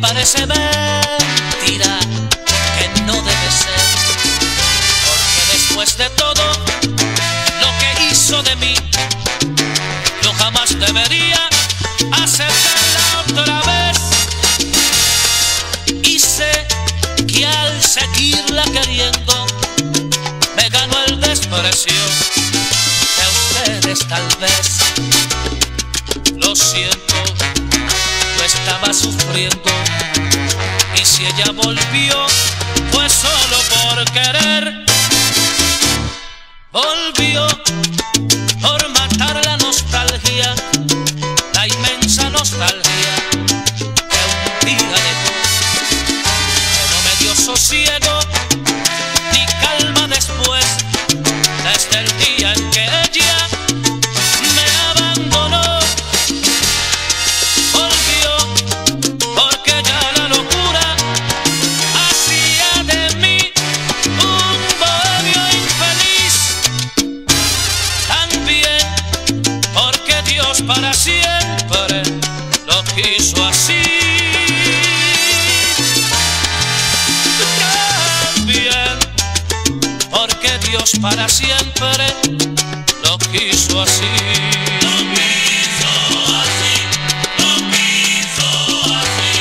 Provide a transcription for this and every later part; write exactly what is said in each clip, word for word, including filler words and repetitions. parece mentira que no debe ser, porque después de todo lo que hizo de mí, yo jamás debería aceptarla otra vez. Y sé que al seguirla queriendo me ganó el desprecio de ustedes tal vez. Lo siento, yo estaba sufriendo, y si ella volvió fue solo por querer. Volvió por matar la nostalgia, la inmensa nostalgia que un día dejó, que no me dio sosiego ni calma después, desde el día en que ella me abandonó. Volvió porque ya la locura hacía de mí un novio infeliz, también porque Dios para siempre lo quiso así. Dios para siempre lo quiso así, lo quiso así, lo quiso así,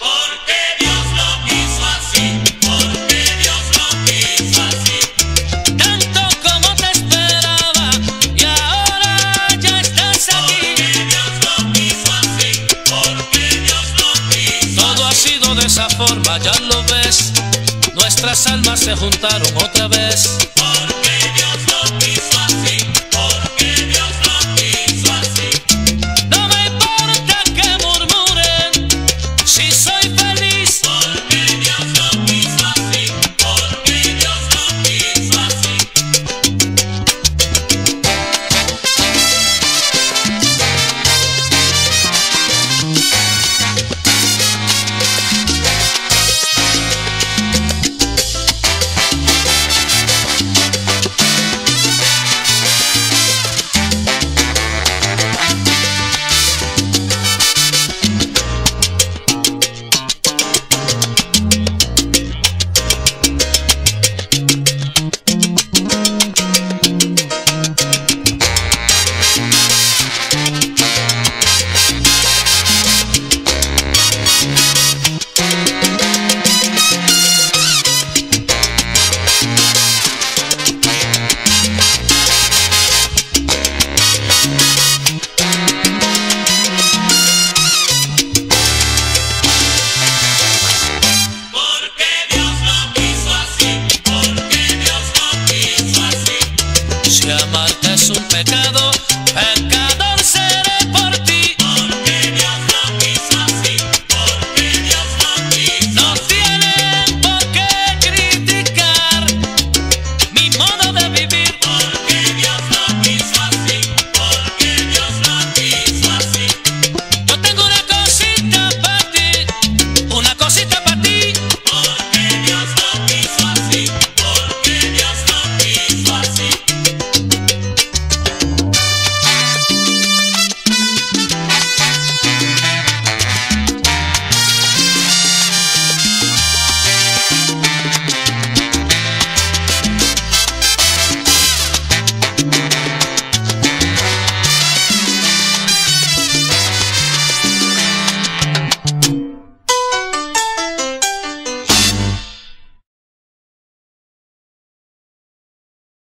porque Dios lo quiso así, porque Dios lo quiso así, tanto como te esperaba y ahora ya estás aquí, porque Dios lo quiso así, porque Dios lo quiso así. Todo ha sido de esa forma, ya lo ves. Nuestras almas se juntaron otra vez.